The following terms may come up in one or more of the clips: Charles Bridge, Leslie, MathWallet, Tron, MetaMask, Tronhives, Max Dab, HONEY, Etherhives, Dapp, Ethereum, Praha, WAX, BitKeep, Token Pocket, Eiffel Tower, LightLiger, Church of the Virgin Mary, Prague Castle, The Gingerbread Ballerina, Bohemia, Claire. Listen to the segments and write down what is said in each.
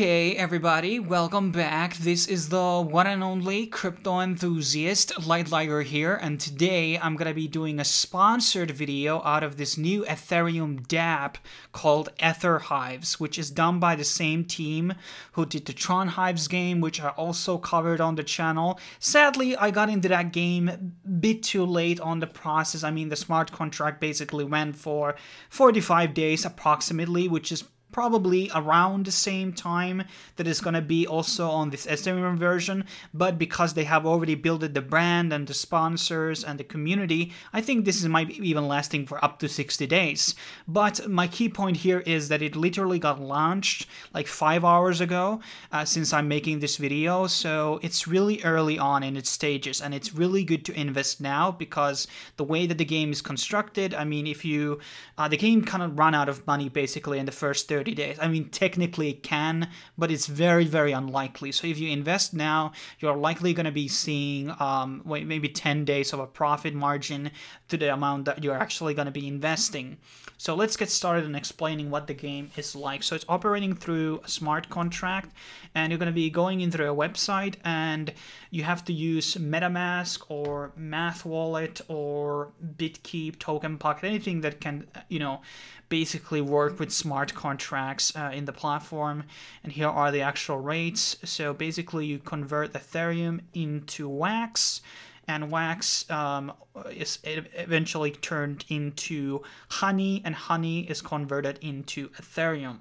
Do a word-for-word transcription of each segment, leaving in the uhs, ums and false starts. Okay, everybody, welcome back. This is the one and only crypto enthusiast, LightLiger here, and today I'm gonna be doing a sponsored video out of this new Ethereum Dapp called Etherhives, which is done by the same team who did the Tronhives game, which I also covered on the channel. Sadly, I got into that game a bit too late on the process. I mean, the smart contract basically went for forty-five days approximately, which is probably around the same time that it's going to be also on this Ethereum version, but because they have already built the brand and the sponsors and the community, I think this is might be even lasting for up to sixty days. But my key point here is that it literally got launched like five hours ago uh, since I'm making this video, so it's really early on in its stages, and it's really good to invest now because the way that the game is constructed, I mean, if you uh, the game kind of ran out of money basically in the first thirty days. I mean, technically it can, but it's very, very unlikely. So if you invest now, you're likely going to be seeing um, maybe ten days of a profit margin to the amount that you're actually going to be investing. So let's get started in explaining what the game is like. So it's operating through a smart contract, and you're going to be going in through a website, and you have to use MetaMask or MathWallet or BitKeep, Token Pocket, anything that can, you know, basically work with smart contracts tracks uh, in the platform. And here are the actual rates. So basically you convert Ethereum into WAX, and WAX um, is eventually turned into HONEY, and HONEY is converted into Ethereum.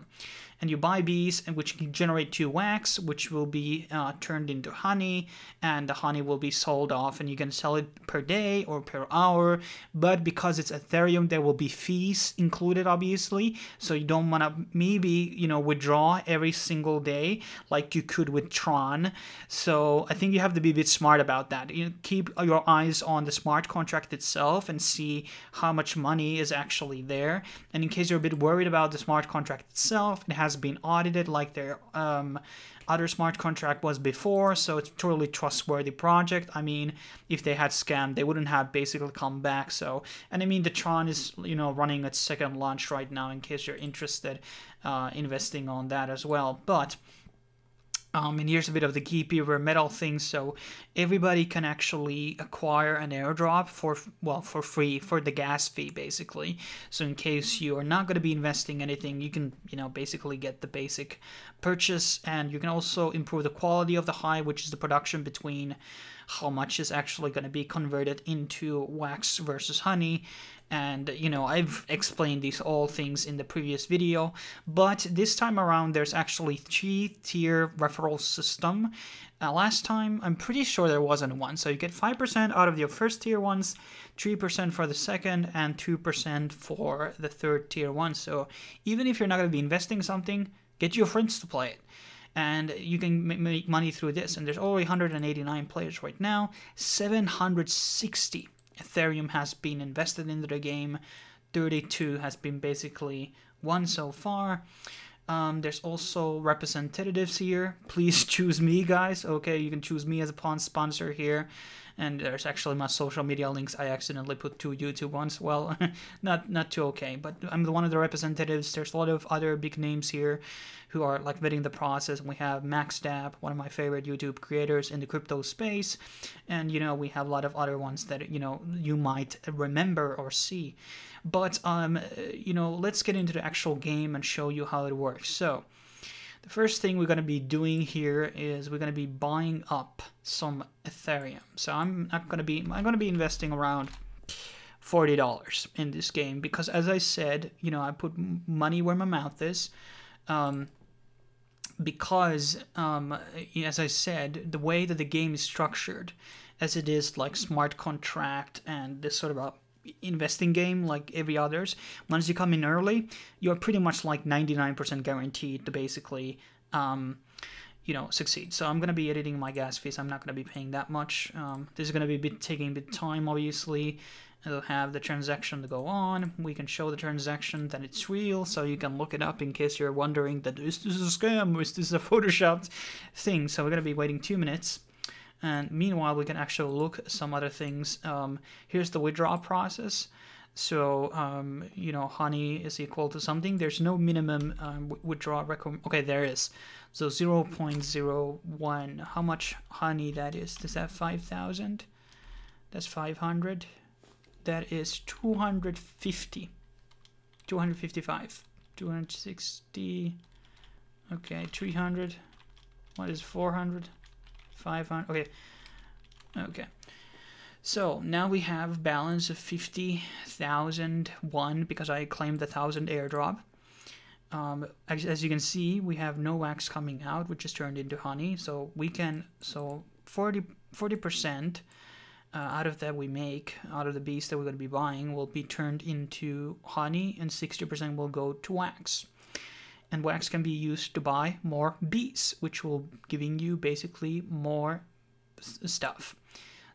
And you buy bees, and which can generate two wax, which will be uh, turned into honey, and the honey will be sold off, and you can sell it per day or per hour. But because it's Ethereum, there will be fees included, obviously. So you don't want to maybe you know withdraw every single day like you could with Tron. So I think you have to be a bit smart about that. You know, keep your eyes on the smart contract itself and see how much money is actually there. And in case you're a bit worried about the smart contract itself, it has has been audited like their um, other smart contract was before, so it's a totally trustworthy project. I mean, if they had scammed, they wouldn't have basically come back. So, and I mean, the Tron is you know running its second launch right now, in case you're interested uh, investing on that as well. But Um, and here's a bit of the Keeper metal thing, so everybody can actually acquire an airdrop for, well, for free, for the gas fee, basically. So in case you are not going to be investing anything, you can, you know, basically get the basic purchase, and you can also improve the quality of the hive, which is the production between how much is actually going to be converted into wax versus honey. And, you know, I've explained these all things in the previous video, but this time around there's actually three-tier referral system. Uh, last time, I'm pretty sure there wasn't one. So you get five percent out of your first tier ones, three percent for the second, and two percent for the third tier one. So even if you're not going to be investing something, get your friends to play it. And you can make money through this. And there's already one hundred eighty-nine players right now, seven hundred sixty. Ethereum has been invested into the game, thirty-two has been basically won so far. Um, there's also representatives here. Please choose me, guys. Okay, you can choose me as a pawn sponsor here. And there's actually my social media links. I accidentally put two YouTube ones. Well, not not too okay, but I'm one of the representatives. There's a lot of other big names here who are like vetting the process. We have Max Dab, one of my favorite YouTube creators in the crypto space. And, you know, we have a lot of other ones that, you know, you might remember or see. But, um, you know, let's get into the actual game and show you how it works. So the first thing we're going to be doing here is we're going to be buying up some Ethereum. So I'm not going to be, I'm going to be investing around forty dollars in this game because, as I said, you know, I put money where my mouth is. Um, because, um, as I said, the way that the game is structured, as it is like smart contract and this sort of a investing game like every others, once you come in early, you're pretty much like ninety-nine percent guaranteed to basically um, you know succeed. So I'm gonna be editing my gas fees. I'm not gonna be paying that much. Um, this is gonna be a bit taking a bit of time, obviously. It'll have the transaction to go on. We can show the transaction that it's real, so you can look it up in case you're wondering that is this a scam, is this a photoshopped thing. So we're gonna be waiting two minutes. And meanwhile, we can actually look at some other things. Um, here's the withdrawal process. So, um, you know, HONEY is equal to something. There's no minimum um, withdrawal recommend. Okay, there is. So zero point zero one, how much HONEY that is? Is that five thousand? That's five hundred. That is two hundred fifty, two hundred fifty-five, two hundred sixty. Okay, three hundred. What is four hundred? five hundred. Okay. Okay. So now we have balance of fifty thousand one because I claimed the one thousand airdrop. Um, as, as you can see, we have no wax coming out, which is turned into honey. So we can, so forty percent uh, out of that we make, out of the beast that we're going to be buying, will be turned into honey, and sixty percent will go to wax. And wax can be used to buy more bees, which will giving you basically more stuff.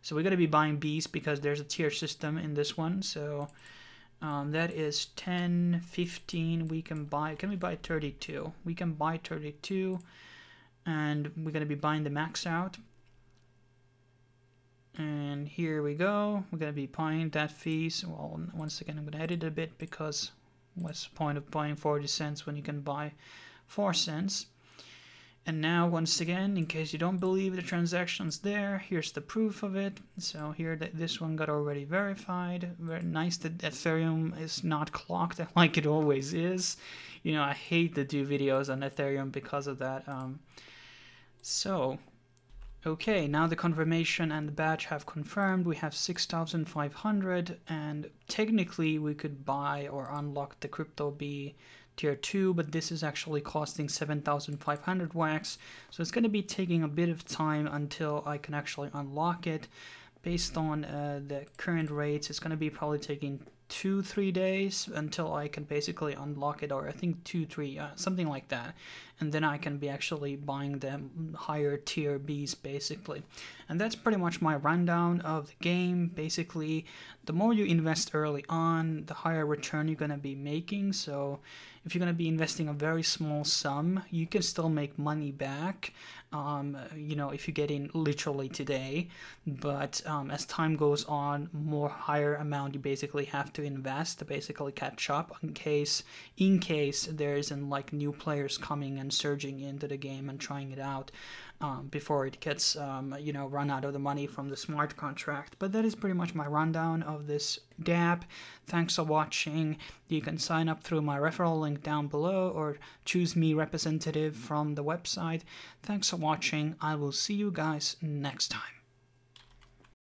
So we're going to be buying bees because there's a tier system in this one. So um, that is ten, fifteen. We can buy, can we buy thirty-two? We can buy thirty-two, and we're going to be buying the max out. And here we go. We're going to be buying that fees. Well, once again, I'm going to edit a bit because what's the point of buying forty cents when you can buy four cents? And now, once again, in case you don't believe the transaction's there, here's the proof of it. So here, that this one got already verified. Very nice that Ethereum is not clocked like it always is. You know, I hate to do videos on Ethereum because of that. Um, so, okay, now the confirmation and the batch have confirmed. We have six thousand five hundred, and technically we could buy or unlock the crypto bee tier two, but this is actually costing seven thousand five hundred wax, so it's going to be taking a bit of time until I can actually unlock it. Based on uh, the current rates, it's going to be probably taking two three days until I can basically unlock it, or I think two three uh, something like that, and then I can be actually buying them higher tier bees basically. And that's pretty much my rundown of the game. Basically, the more you invest early on, the higher return you're going to be making. So if you're going to be investing a very small sum, you can still make money back, um, you know, if you get in literally today. But um, as time goes on, more higher amount you basically have to invest to basically catch up in case in case there isn't like new players coming and surging into the game and trying it out um, before it gets, um, you know, run out of the money from the smart contract. But that is pretty much my rundown of this Dapp. Thanks for watching. You can sign up through my referral link down below, or choose me representative from the website. Thanks for watching. I will see you guys next time.